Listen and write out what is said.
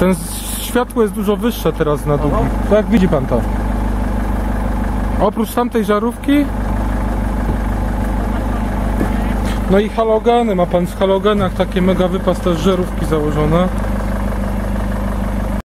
Ten światło jest dużo wyższe teraz na długim. Tak, widzi pan to. Oprócz tamtej żarówki. No i halogeny, ma pan w halogenach takie mega wypas, też żarówki założone.